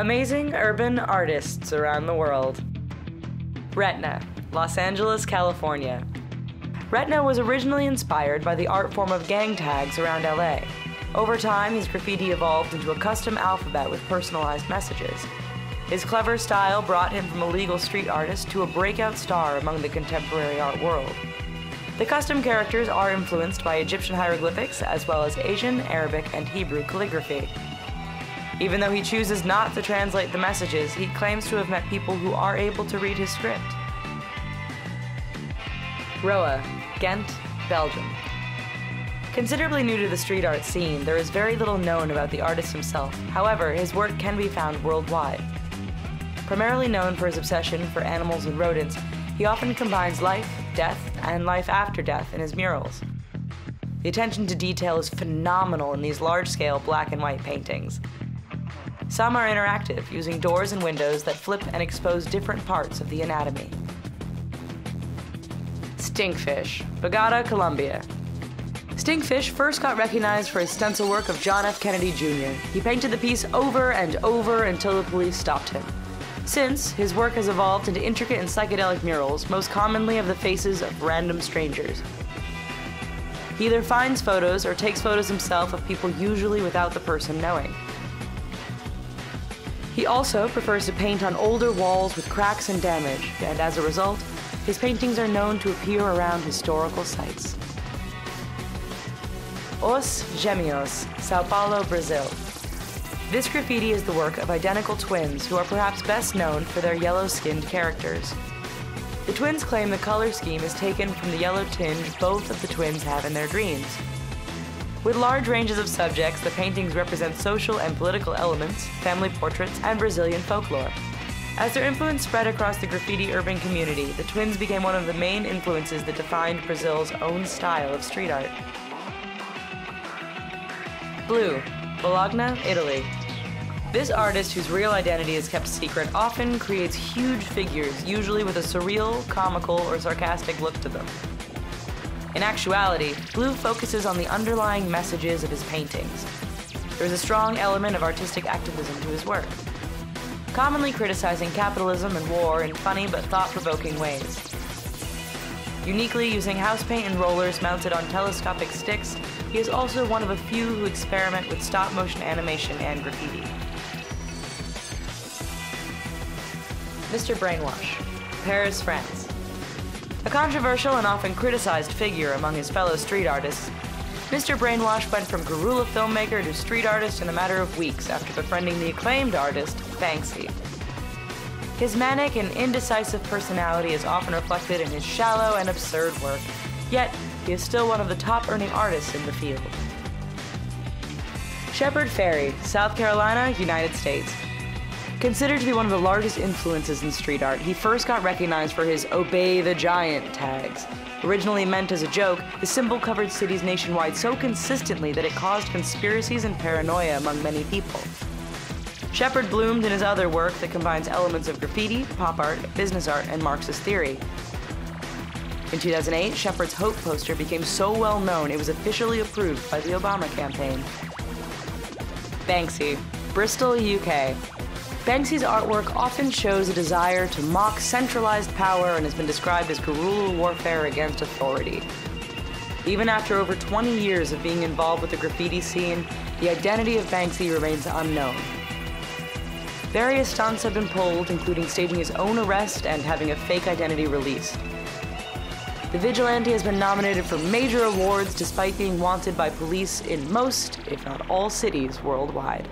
Amazing urban artists around the world. Retna, Los Angeles, California. Retna was originally inspired by the art form of gang tags around LA. Over time, his graffiti evolved into a custom alphabet with personalized messages. His clever style brought him from a legal street artist to a breakout star among the contemporary art world. The custom characters are influenced by Egyptian hieroglyphics as well as Asian, Arabic, and Hebrew calligraphy. Even though he chooses not to translate the messages, he claims to have met people who are able to read his script. Roa, Ghent, Belgium. Considerably new to the street art scene, there is very little known about the artist himself. However, his work can be found worldwide. Primarily known for his obsession for animals and rodents, he often combines life, death, and life after death in his murals. The attention to detail is phenomenal in these large-scale black and white paintings. Some are interactive, using doors and windows that flip and expose different parts of the anatomy. Stinkfish, Bogota, Colombia. Stinkfish first got recognized for his stencil work of John F. Kennedy Jr. He painted the piece over and over until the police stopped him. Since, his work has evolved into intricate and psychedelic murals, most commonly of the faces of random strangers. He either finds photos or takes photos himself of people, usually without the person knowing. He also prefers to paint on older walls with cracks and damage, and as a result, his paintings are known to appear around historical sites. Os Gemeos, Sao Paulo, Brazil. This graffiti is the work of identical twins who are perhaps best known for their yellow-skinned characters. The twins claim the color scheme is taken from the yellow tinge both of the twins have in their dreams. With large ranges of subjects, the paintings represent social and political elements, family portraits, and Brazilian folklore. As their influence spread across the graffiti urban community, the twins became one of the main influences that defined Brazil's own style of street art. Blue, Bologna, Italy. This artist, whose real identity is kept secret, often creates huge figures, usually with a surreal, comical, or sarcastic look to them. In actuality, Blue focuses on the underlying messages of his paintings. There is a strong element of artistic activism to his work, commonly criticizing capitalism and war in funny but thought-provoking ways. Uniquely using house paint and rollers mounted on telescopic sticks, he is also one of a few who experiment with stop-motion animation and graffiti. Mr. Brainwash, Paris, France. A controversial and often criticized figure among his fellow street artists, Mr. Brainwash went from guerrilla filmmaker to street artist in a matter of weeks after befriending the acclaimed artist, Banksy. His manic and indecisive personality is often reflected in his shallow and absurd work, yet he is still one of the top-earning artists in the field. Shepard Fairey, South Carolina, United States. Considered to be one of the largest influences in street art, he first got recognized for his "Obey the Giant" tags. Originally meant as a joke, the symbol covered cities nationwide so consistently that it caused conspiracies and paranoia among many people. Shepard bloomed in his other work that combines elements of graffiti, pop art, business art, and Marxist theory. In 2008, Shepard's Hope poster became so well known it was officially approved by the Obama campaign. Banksy, Bristol, UK. Banksy's artwork often shows a desire to mock centralized power and has been described as guerrilla warfare against authority. Even after over 20 years of being involved with the graffiti scene, the identity of Banksy remains unknown. Various stunts have been pulled, including staging his own arrest and having a fake identity released. The vigilante has been nominated for major awards despite being wanted by police in most, if not all, cities worldwide.